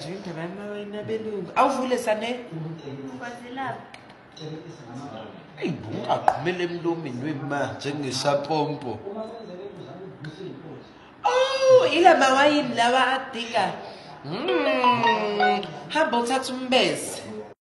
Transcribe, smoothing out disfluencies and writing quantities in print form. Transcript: drink abana bayinabelungu awuvule sane kwazilapha ayibu akumele emlomeni wema njengesapompo oh ila mawayini lawa adika hamba uthatha umbese